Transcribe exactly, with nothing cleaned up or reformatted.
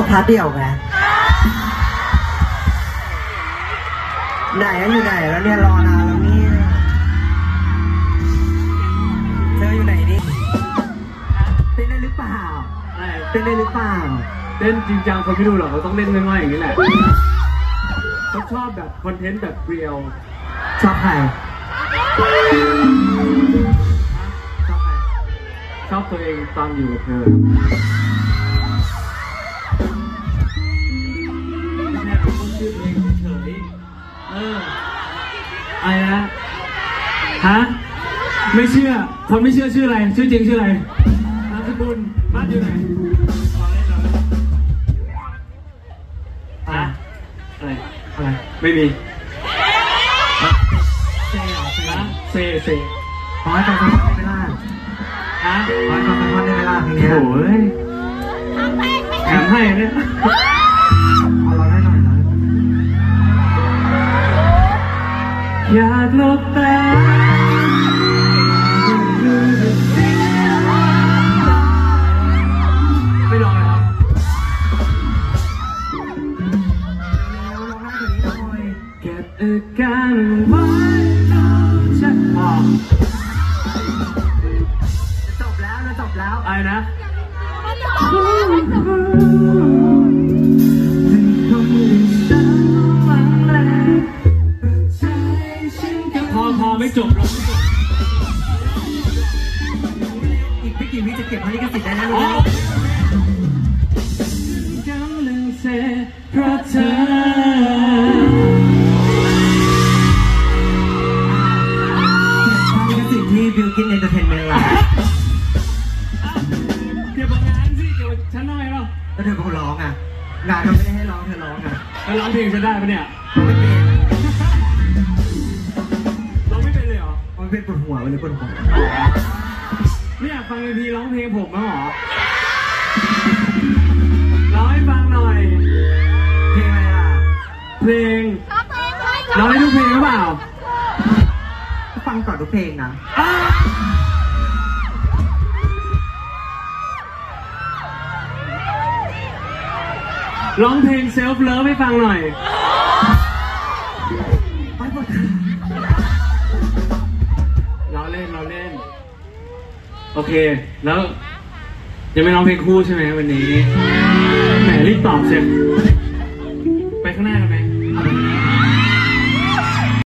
ส่งพาร์ทเดี่ยวไงไหนแล้วอยู่ไหนแล้วเนี่ยรอนานแล้วนี่เธออยู่ไหนนี่เต้นได้หรือเปล่าเต้นได้หรือเปล่าเต้นจริงจังคนไม่ดูหรอกเขาต้องเล่นง่ายๆอย่างนี้แหละเขาชอบแบบคอนเทนต์แบบเรียลชอบใครชอบตัวเองตอนอยู่กับเธออะไรนะฮะไม่เชื่อคนไม่เชื่อชื่ออะไรชื่อจริงชื่ออะไรนามสกุลบ้านอยู่ไหนอะอะไรอะไรไม่มีเซ่นะเซ่เซ่ขอให้ตอบคำถามได้ไหมล่ะฮะขอให้ตอบคำถามได้ไหมล่ะทีนี้โอ้ยแถมให้เนี่ยอยากหลบตาไม่ลองเลยครับเก็บอาการไว้ต้องชัดบอกจะจบแล้วจะจบแล้วอะไรนะไม่จบหรอกอีกไม่กี่วิจะเก็บพาริกาสิได้แล้วนะกำลังเซ่เพราะเธอพาริกาสิที่บิลกินเอนเตอร์เทนเมนต์ล่ะเดี๋ยวงานสิเดี๋ยวฉันน้อยหรอแล้วเธอเขาร้องอ่ะงานเขาไม่ได้ให้ร้องเธอร้องอ่ะเธอร้องเพลงฉันได้ปะเนี่ยเป็นปวดหัววันนี้ปวดหัวไม่อยากฟังพีร้องเพลงผมมั้งหรอร้องให้ฟังหน่อยเพลงอะไรอ่ะเพลงร้องได้ทุกเพลงหรือเปล่าฟังก่อนทุกเพลงนะร้องเพลงเซลฟ์เลิฟให้ฟังหน่อยโอเคแล้วยังไม่ร้องเพลงคู่ใช่ไหมวันนี้แหมรีบตอบเสร็จ